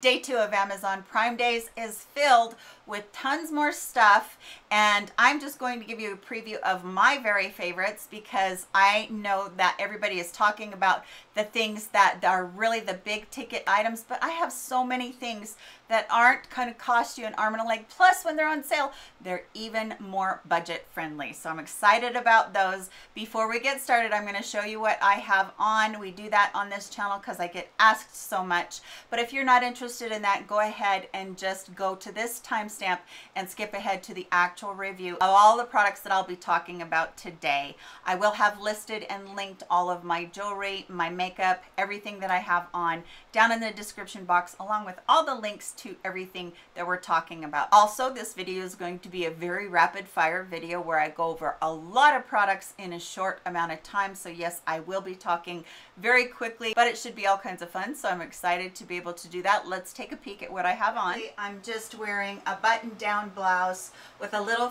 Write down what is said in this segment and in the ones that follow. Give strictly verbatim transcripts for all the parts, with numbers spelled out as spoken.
Day two of Amazon Prime Days is filled with tons more stuff, and I'm just going to give you a preview of my very favorites because I know that everybody is talking about the things that are really the big ticket items, but I have so many things that aren't going to cost you an arm and a leg. Plus, when they're on sale, they're even more budget friendly. So I'm excited about those. Before we get started, I'm going to show you what I have on. We do that on this channel because I get asked so much, but if you're not interested in that, go ahead and just go to this timestamp and skip ahead to the actual review of all the products that I'll be talking about today. I will have listed and linked all of my jewelry, my makeup, everything that I have on down in the description box, along with all the links to everything that we're talking about. Also, this video is going to be a very rapid fire video where I go over a lot of products in a short amount of time. So yes, I will be talking very quickly, but it should be all kinds of fun. So I'm excited to be able to do that. Let's Let's take a peek at what I have on. I'm just wearing a button-down blouse with a little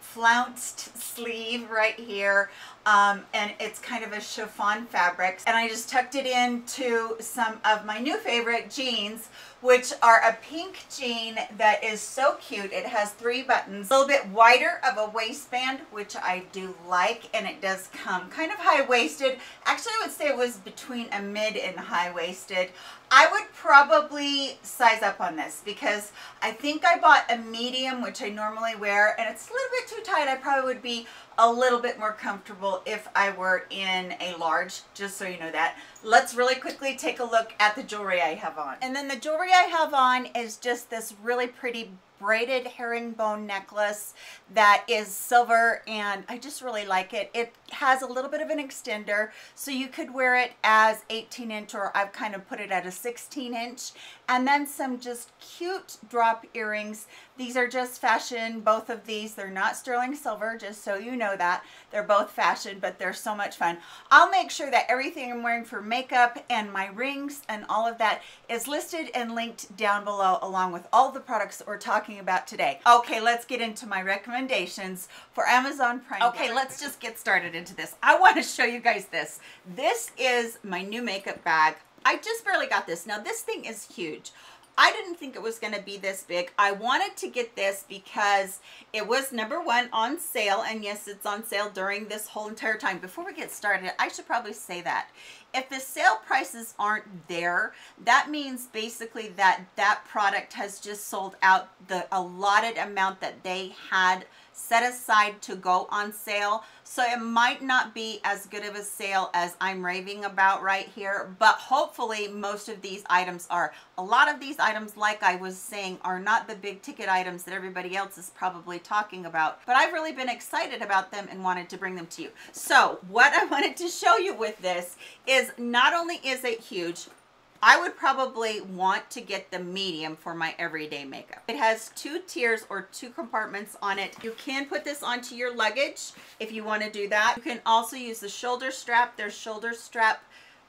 flounced sleeve right here, um, and it's kind of a chiffon fabric. And I just tucked it into some of my new favorite jeans, which are a pink jean that is so cute. It has three buttons, a little bit wider of a waistband, which I do like, and it does come kind of high-waisted. Actually, I would say it was between a mid and high-waisted. I would probably size up on this because I think I bought a medium, which I normally wear, and it's a little bit too tight. I probably would be a little bit more comfortable if I were in a large, just so you know that. Let's really quickly take a look at the jewelry I have on. And then the jewelry I have on is just this really pretty braided herringbone necklace that is silver, and I just really like it. It has a little bit of an extender, so you could wear it as eighteen inch, or I've kind of put it at a sixteen inch. And then some just cute drop earrings. These are just fashion, both of these. They're not sterling silver, just so you know that. They're both fashion, but they're so much fun. I'll make sure that everything I'm wearing for makeup and my rings and all of that is listed and linked down below, along with all the products that we're talking about today. Okay, let's get into my recommendations for Amazon Prime. Okay, let's just get started into this. I want to show you guys this. This is my new makeup bag. I just barely got this. Now, this thing is huge. I didn't think it was going to be this big. I wanted to get this because it was number one on sale, and yes, it's on sale during this whole entire time. Before we get started, I should probably say that if the sale prices aren't there, that means basically that that product has just sold out the allotted amount that they had set aside to go on sale. So it might not be as good of a sale as I'm raving about right here, but hopefully most of these items are. A lot of these items, like I was saying, are not the big ticket items that everybody else is probably talking about, but I've really been excited about them and wanted to bring them to you. So what I wanted to show you with this is not only is it huge, I would probably want to get the medium for my everyday makeup. It has two tiers or two compartments on it. You can put this onto your luggage if you want to do that. You can also use the shoulder strap. There's shoulder strap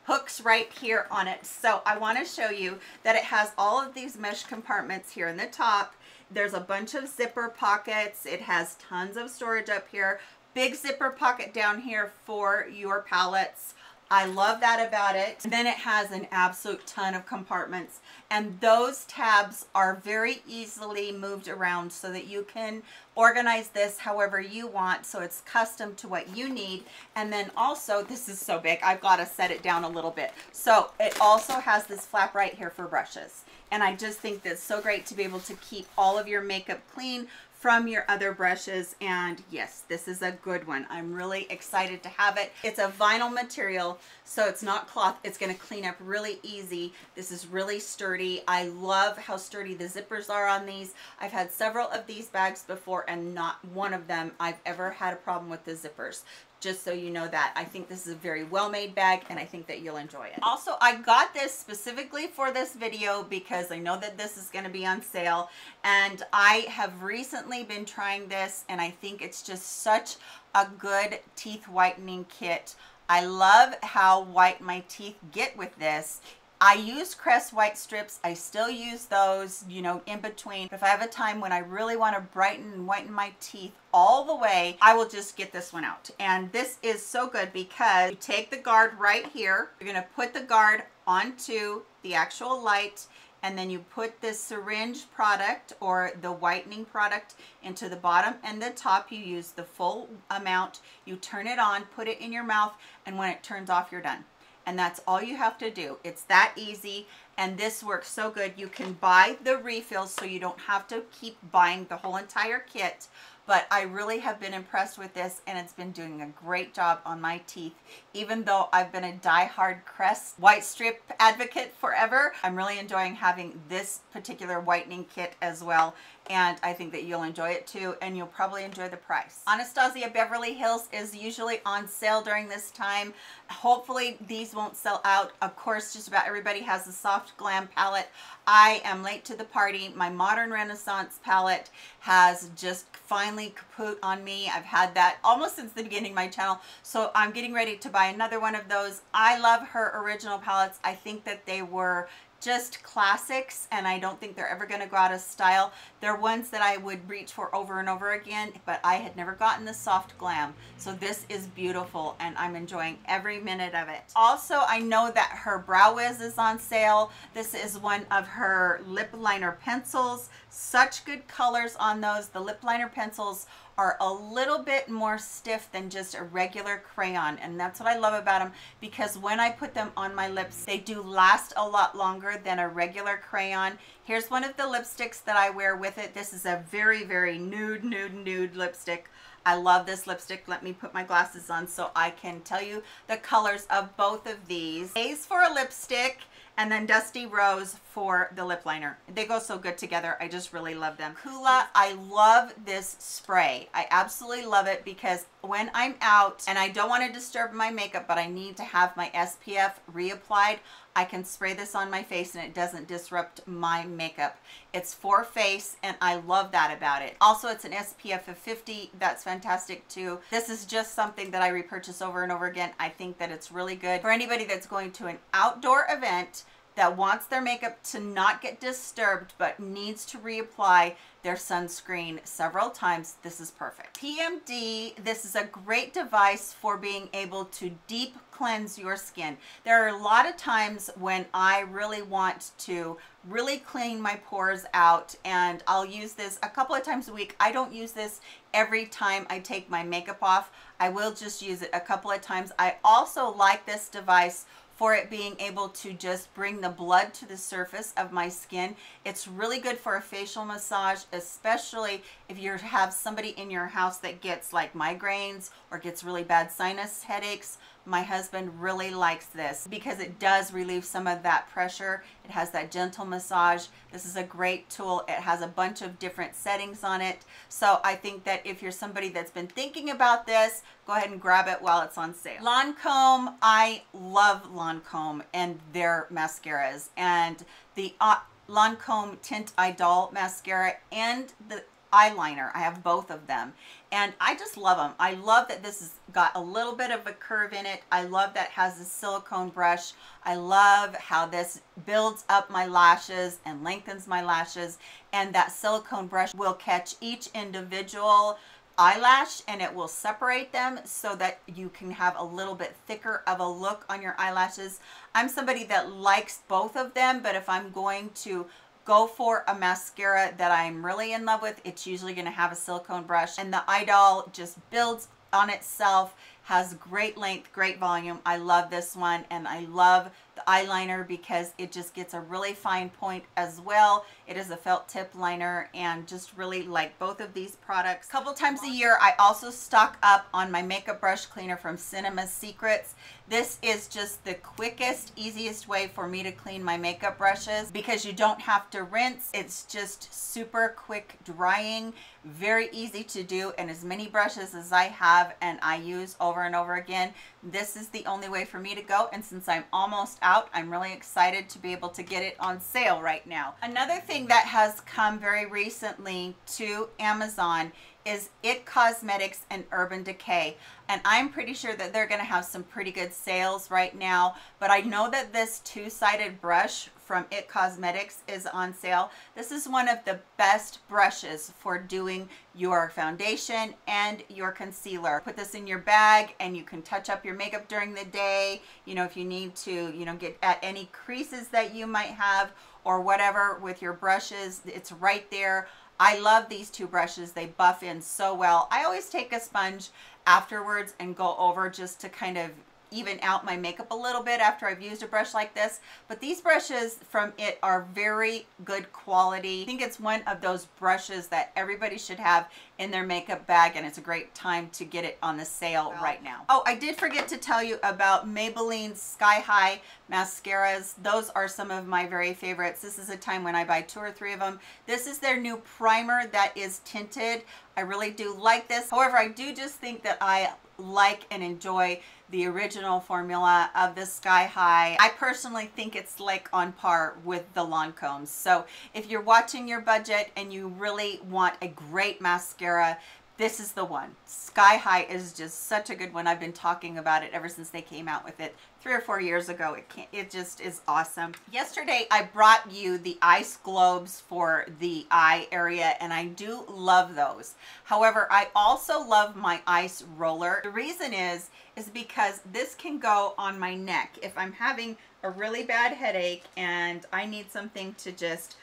hooks right here on it. So I want to show you that it has all of these mesh compartments here in the top. There's a bunch of zipper pockets. It has tons of storage up here. Big zipper pocket down here for your palettes. I love that about it. And then it has an absolute ton of compartments, and those tabs are very easily moved around so that you can organize this however you want, so it's custom to what you need. And then also, this is so big, I've got to set it down a little bit. So it also has this flap right here for brushes, and I just think that's so great to be able to keep all of your makeup clean from your other brushes. And yes, this is a good one. I'm really excited to have it. It's a vinyl material, so it's not cloth. It's gonna clean up really easy. This is really sturdy. I love how sturdy the zippers are on these. I've had several of these bags before, and not one of them I've ever had a problem with the zippers. Just so you know that. I think this is a very well-made bag, and I think that you'll enjoy it. Also, I got this specifically for this video because I know that this is going to be on sale, and I have recently been trying this, and I think it's just such a good teeth whitening kit. I love how white my teeth get with this. I use Crest White Strips. I still use those, you know, in between. If I have a time when I really want to brighten and whiten my teeth all the way, I will just get this one out. And this is so good because you take the guard right here. You're going to put the guard onto the actual light, and then you put this syringe product or the whitening product into the bottom and the top. You use the full amount, you turn it on, put it in your mouth, and when it turns off, you're done. And that's all you have to do. It's that easy, and this works so good. You can buy the refills so you don't have to keep buying the whole entire kit, but I really have been impressed with this, and it's been doing a great job on my teeth. Even though I've been a die-hard Crest White Strip advocate forever, I'm really enjoying having this particular whitening kit as well, and I think that you'll enjoy it too, and you'll probably enjoy the price. Anastasia Beverly Hills is usually on sale during this time. Hopefully these won't sell out. Of course, just about everybody has the Soft Glam palette. I am late to the party. My Modern Renaissance palette has just finally kaput on me. I've had that almost since the beginning of my channel, so I'm getting ready to buy another one of those. I love her original palettes. I think that they were just classics, and I don't think they're ever going to go out of style. They're ones that I would reach for over and over again, but I had never gotten the Soft Glam, so this is beautiful, and I'm enjoying every minute of it. Also, I know that her Brow Wiz is on sale. This is one of her lip liner pencils. Such good colors on those. The lip liner pencils are a little bit more stiff than just a regular crayon, and that's what I love about them, because when I put them on my lips, they do last a lot longer than a regular crayon. Here's one of the lipsticks that I wear with it. This is a very, very nude, nude, nude lipstick. I love this lipstick. Let me put my glasses on so I can tell you the colors of both of these. A's for a lipstick, and then Dusty Rose for the lip liner. They go so good together. I just really love them. Coola, I love this spray. I absolutely love it because when I'm out and I don't want to disturb my makeup, but I need to have my S P F reapplied, I can spray this on my face and it doesn't disrupt my makeup. It's for face, and I love that about it. Also, it's an S P F of fifty. That's fantastic too. This is just something that I repurchase over and over again. I think that it's really good for anybody that's going to an outdoor event that wants their makeup to not get disturbed but needs to reapply their sunscreen several times. This is perfect. P M D, this is a great device for being able to deep cleanse your skin. There are a lot of times when I really want to really clean my pores out, and I'll use this a couple of times a week. I don't use this every time I take my makeup off. I will just use it a couple of times. I also like this device for it being able to just bring the blood to the surface of my skin. It's really good for a facial massage, especially if you have somebody in your house that gets like migraines or gets really bad sinus headaches. My husband really likes this because it does relieve some of that pressure. It has that gentle massage. This is a great tool. It has a bunch of different settings on it. So I think that if you're somebody that's been thinking about this, go ahead and grab it while it's on sale. Lancôme, I love Lancôme and their mascaras, and the uh, Lancôme Tint Idole mascara and the eyeliner. I have both of them, and I just love them. I love that this has got a little bit of a curve in it. I love that it has a silicone brush. I love how this builds up my lashes and lengthens my lashes, and that silicone brush will catch each individual eyelash and it will separate them so that you can have a little bit thicker of a look on your eyelashes. I'm somebody that likes both of them, but if I'm going to go for a mascara that I'm really in love with, it's usually going to have a silicone brush, and the Idol just builds on itself, has great length, great volume. I love this one, and I love the eyeliner because it just gets a really fine point as well. It is a felt tip liner, and just really like both of these products. A couple times a year, I also stock up on my makeup brush cleaner from Cinema Secrets. This is just the quickest, easiest way for me to clean my makeup brushes because you don't have to rinse. It's just super quick drying, very easy to do, and as many brushes as I have and I use over and over again, this is the only way for me to go. And since I'm almost out Out. I'm really excited to be able to get it on sale right now. Another thing that has come very recently to Amazon is It Cosmetics and Urban Decay, and I'm pretty sure that they're going to have some pretty good sales right now, but I know that this two-sided brush from It Cosmetics is on sale. This is one of the best brushes for doing your foundation and your concealer. Put this in your bag and you can touch up your makeup during the day, you know, if you need to, you know, get at any creases that you might have, or whatever with your brushes. It's right there. I love these two brushes. They buff in so well. I always take a sponge afterwards and go over just to kind of even out my makeup a little bit after I've used a brush like this. But these brushes from It are very good quality. I think it's one of those brushes that everybody should have in their makeup bag, and it's a great time to get it on the sale wow. right now. Oh, I did forget to tell you about Maybelline Sky High mascaras. Those are some of my very favorites. This is a time when I buy two or three of them. This is their new primer that is tinted. I really do like this. However, I do just think that I like and enjoy the original formula of the Sky High. I personally think it's like on par with the Lancomes. So if you're watching your budget and you really want a great mascara, this is the one. Sky High is just such a good one. I've been talking about it ever since they came out with it three or four years ago. It can't, it just is awesome. Yesterday, I brought you the ice globes for the eye area, and I do love those. However, I also love my ice roller. The reason is, is because this can go on my neck. If I'm having a really bad headache and I need something to just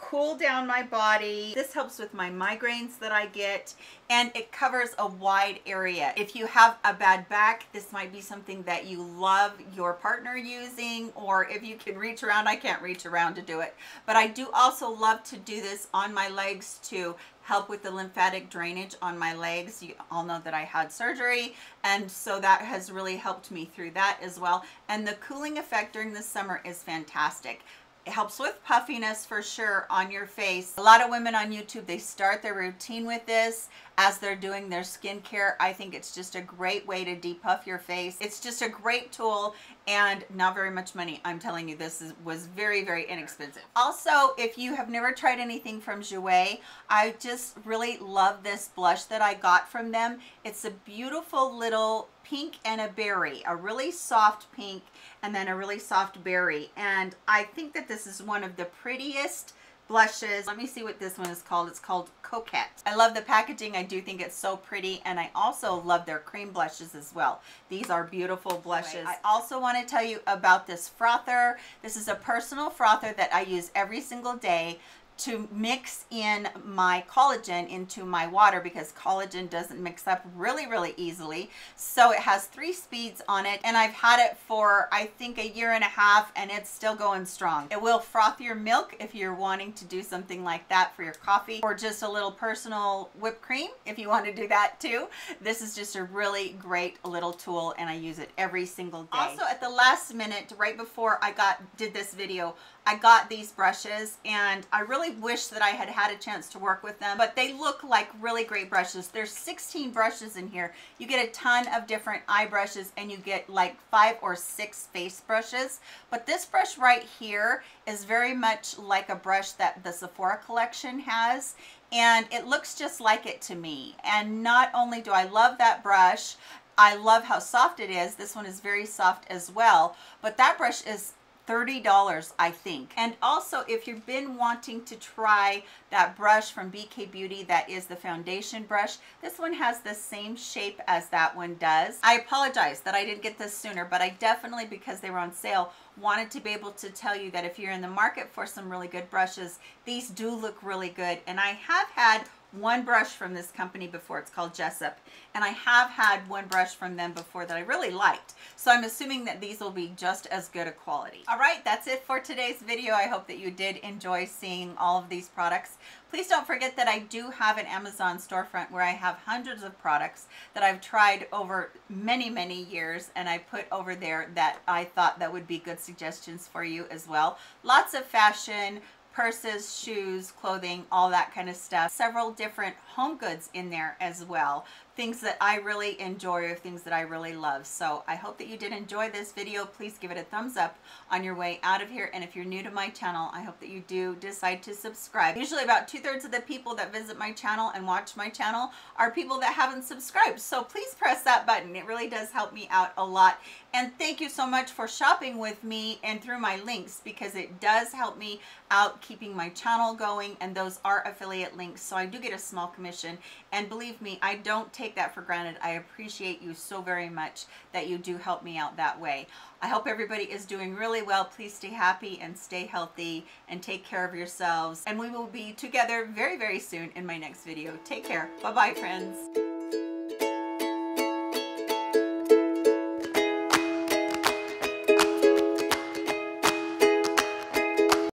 cool down my body. This helps with my migraines that I get, and it covers a wide area. If you have a bad back, this might be something that you love your partner using, or if you can reach around. I can't reach around to do it, but I do also love to do this on my legs to help with the lymphatic drainage on my legs. You all know that I had surgery, and so that has really helped me through that as well. And the cooling effect during the summer is fantastic. It helps with puffiness for sure on your face. A lot of women on YouTube, they start their routine with this as they're doing their skincare. I think it's just a great way to depuff your face. It's just a great tool and not very much money. I'm telling you, this is, was very, very inexpensive. Also, if you have never tried anything from Jouer, I just really love this blush that I got from them. It's a beautiful little pink and a berry, a really soft pink and then a really soft berry. And I think that this is one of the prettiest blushes. Let me see what this one is called. It's called Coquette. I love the packaging. I do think it's so pretty, and I also love their cream blushes as well. These are beautiful blushes. I also want to tell you about this frother. This is a personal frother that I use every single day to mix in my collagen into my water, because collagen doesn't mix up really, really easily. So it has three speeds on it, and I've had it for, I think, a year and a half, and it's still going strong. It will froth your milk if you're wanting to do something like that for your coffee, or just a little personal whipped cream if you want to do that too. This is just a really great little tool, and I use it every single day. Also, at the last minute, right before I got did this video, I got these brushes, and I really wish that I had had a chance to work with them, but they look like really great brushes. There's sixteen brushes in here. You get a ton of different eye brushes, and you get like five or six face brushes. But this brush right here is very much like a brush that the Sephora collection has, and it looks just like it to me. And not only do I love that brush, I love how soft it is. This one is very soft as well, but that brush is thirty dollars, I think. And also, if you've been wanting to try that brush from B K Beauty, that is the foundation brush, this one has the same shape as that one does. I apologize that I didn't get this sooner, but I definitely, because they were on sale, wanted to be able to tell you that if you're in the market for some really good brushes, these do look really good. And I have had one brush from this company before. It's called Jessup, and I have had one brush from them before that I really liked, so I'm assuming that these will be just as good a quality. All right, that's it for today's video. I hope that you did enjoy seeing all of these products. Please don't forget that I do have an Amazon storefront where I have hundreds of products that I've tried over many, many years, and I put over there that I thought that would be good suggestions for you as well. Lots of fashion, purses, shoes, clothing, all that kind of stuff. Several different home goods in there as well. Things that I really enjoy, or things that I really love. So I hope that you did enjoy this video. Please give it a thumbs up on your way out of here. And if you're new to my channel, I hope that you do decide to subscribe. Usually about two thirds of the people that visit my channel and watch my channel are people that haven't subscribed. So please press that button. It really does help me out a lot. And thank you so much for shopping with me and through my links, because it does help me out keeping my channel going. And those are affiliate links, so I do get a small commission. And believe me, I don't take take that for granted. I appreciate you so very much that you do help me out that way. I hope everybody is doing really well. Please stay happy and stay healthy and take care of yourselves. And we will be together very, very soon in my next video. Take care. Bye-bye, friends.